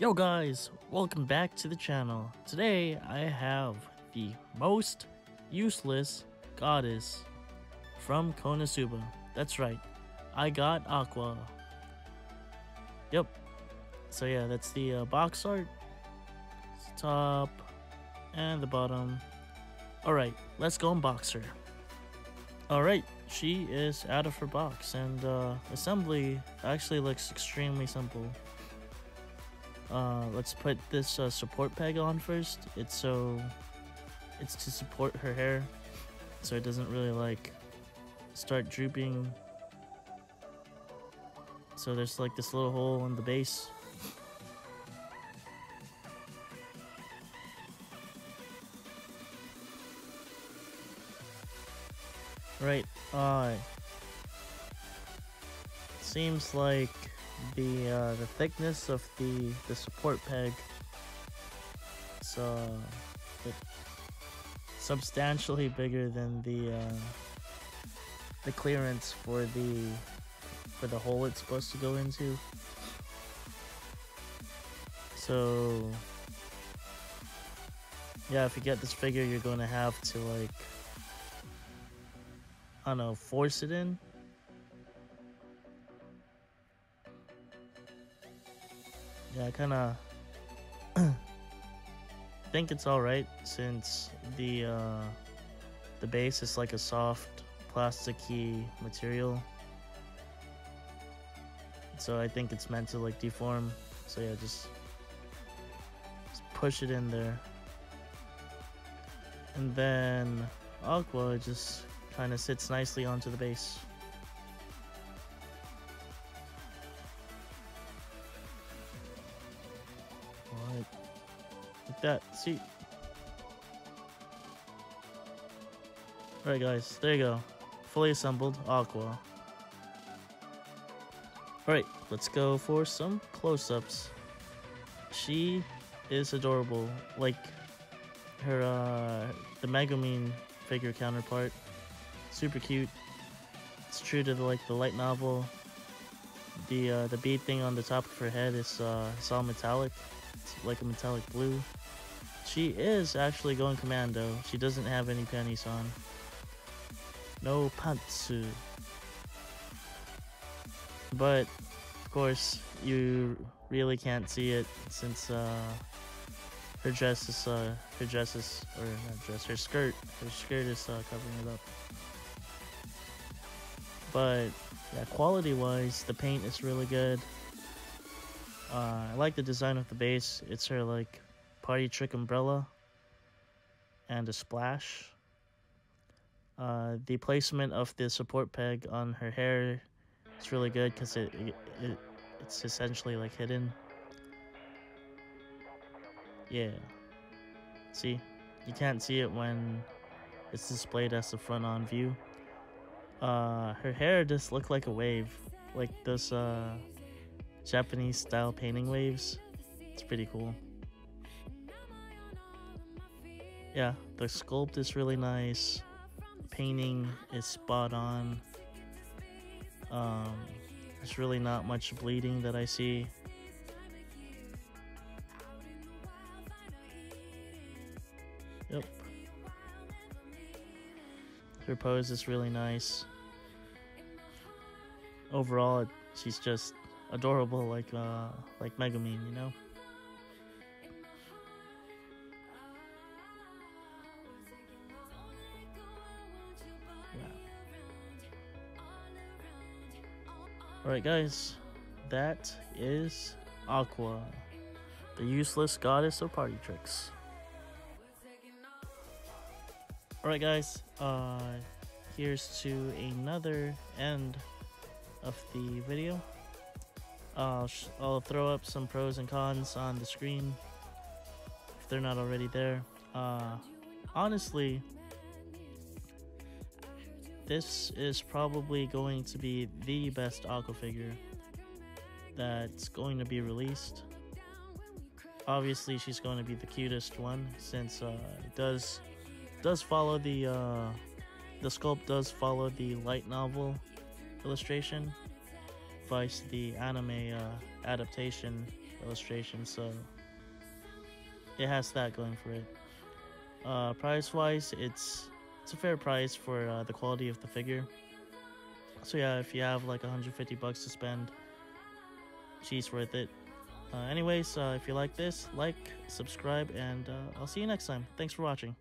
Yo guys, welcome back to the channel. Today I have the most useless goddess from Konosuba. That's right, I got Aqua. Yep. So yeah, that's the box art. It's the top and the bottom. Alright, let's go unbox her. Alright, she is out of her box and assembly actually looks extremely simple. Let's put this support peg on first. It's to support her hair, so it doesn't really like start drooping. So there's like this little hole in the base. Right. Seems like the thickness of the support peg is substantially bigger than the clearance for the hole it's supposed to go into. So yeah, if you get this figure, you're going to have to like, I don't know, force it in. Yeah, I kind of think it's alright since the base is like a soft plasticky material. So I think it's meant to like deform. So yeah, just push it in there. And then Aqua just kind of sits nicely onto the base. That see, all right guys, there you go, fully assembled Aqua. All right, let's go for some close-ups. She is adorable, like her the Megumin figure counterpart. Super cute. It's true to the light novel. The bead thing on the top of her head is all metallic. It's like a metallic blue. She is actually going commando. She doesn't have any panties on. No pantsu. But of course, you really can't see it since her skirt is covering it up. But yeah, quality-wise, the paint is really good. I like the design of the base. It's her like party trick umbrella and a splash. The placement of the support peg on her hair is really good because it's essentially like hidden. Yeah, see, you can't see it when it's displayed as the front-on view. Her hair just looked like a wave, like those Japanese style painting waves. It's pretty cool. Yeah, the sculpt is really nice. Painting is spot on. There's really not much bleeding that I see. Yep. Her pose is really nice. Overall, she's just adorable, like Megumin, you know? Alright guys, that is Aqua, the useless goddess of party tricks. Alright guys, here's to another end of the video. I'll throw up some pros and cons on the screen if they're not already there. Honestly, this is probably going to be the best Aqua figure that's going to be released. Obviously, she's going to be the cutest one since it does follow the sculpt does follow the light novel illustration, vice the anime adaptation illustration, so it has that going for it. Price wise, it's a fair price for the quality of the figure. So yeah, if you have like 150 bucks to spend, she's worth it. Anyways, if you like this, like, subscribe, and I'll see you next time. Thanks for watching.